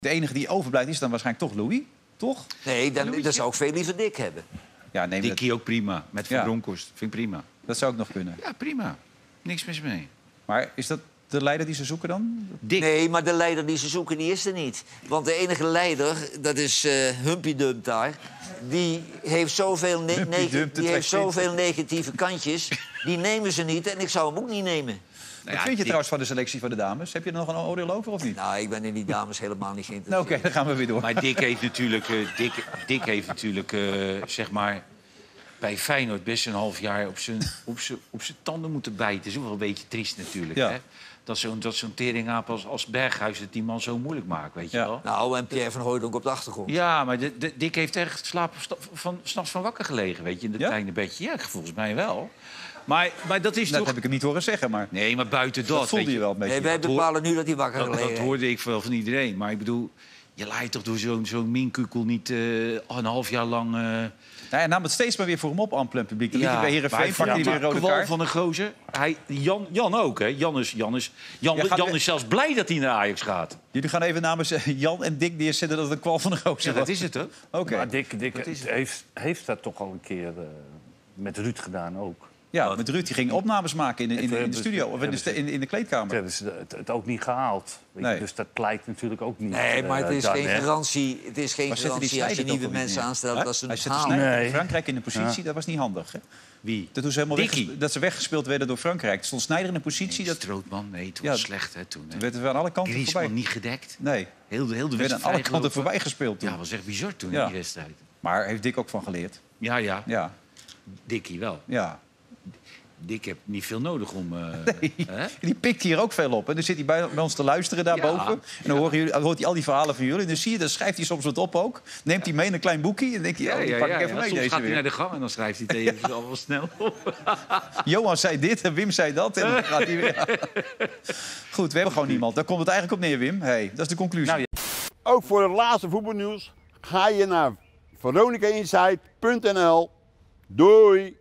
De enige die overblijft is dan waarschijnlijk toch Louis, toch? Nee, dan zou ik veel liever Dick hebben. Ja, nee, Dickie ook prima, met Van Bronckhorst. Vind ik prima. Dat zou ook nog kunnen. Ja, prima. Niks mis mee. Maar is dat de leider die ze zoeken dan? Dick. Nee, maar de leider die ze zoeken, die is er niet. Want de enige leider, dat is Humpy Dump daar... die heeft zoveel, negatieve kantjes. Die nemen ze niet en ik zou hem ook niet nemen. Wat vind je trouwens van de selectie van de dames? Heb je er nog een oordeel over of niet? Nou, ik ben in die dames helemaal niet geïnteresseerd. Nou, oké, dan gaan we weer door. Maar Dick heeft natuurlijk, zeg maar, bij Feyenoord best een half jaar op zijn tanden moeten bijten. Dat is ook wel een beetje triest natuurlijk, hè? Dat zo'n teringaap als Berghuis het die man zo moeilijk maakt, weet je wel. Nou, en Pierre van Hooydonk op de achtergrond. Ja, maar Dick heeft echt s'nachts van wakker gelegen, weet je, in dat kleine bedje. Ja, volgens mij wel. Maar dat is toch... heb ik hem niet horen zeggen, maar... Nee, maar buiten dat... Dat voelde je wel een beetje. Nee, wij bepalen nu dat hij wakker gelegen heeft. Dat hoorde ik wel van iedereen. Maar ik bedoel, je laait toch door zo'n minkukel niet een half jaar lang... Ja, hij nam het steeds maar weer voor hem op, Amplen publiek. Dan liet hij bij Heerenveen, pakte hij weer een rode kaart. Van de gozer. Jan ook, hè. Jan is zelfs blij dat hij naar Ajax gaat. Jullie gaan even namens Jan en Dick neerzetten dat het een kwal van de gozer was. Dat is het, hè. Oké. Maar Dick heeft dat toch al een keer met Ruud gedaan ook. Ja, met Ruud, die ging opnames maken in de studio of in de kleedkamer. Hebben ze het ook niet gehaald. Nee. Dus dat blijkt natuurlijk ook niet. Nee, maar het is geen garantie. Het is geen garantie als je nieuwe mensen aanstelt dat ze het halen. Snijder, Frankrijk in de positie, dat was niet handig. Hè? Wie? Dat, dat ze weggespeeld werden door Frankrijk. Er stond Snijder in de positie. Nee, Strootman, nee, het was slecht hè, toen. Toen werden we aan alle kanten Griezmann voorbij. Niet gedekt. Nee. Heel de wedstrijd aan alle kanten voorbij gespeeld toen. Ja, dat was echt bizar toen in die wedstrijd. Maar heeft Dick ook van geleerd? Ja. Dickie wel. Ja. Ik heb niet veel nodig om... hè? Die pikt hier ook veel op. En dan zit hij bij ons te luisteren daarboven. En dan hoort hij al die verhalen van jullie. En dan zie je, dan schrijft hij soms wat op ook. Neemt hij mee in een klein boekje. En denk je, oh, die pak ik even mee. Soms gaat hij naar de gang en dan schrijft hij tegen al wel snel op. Johan zei dit en Wim zei dat. En dan gaat hij weer. Goed, we hebben gewoon niemand. Daar komt het eigenlijk op neer, Wim. Hey, dat is de conclusie. Nou, ook voor het laatste voetbalnieuws ga je naar veronicainside.nl. Doei!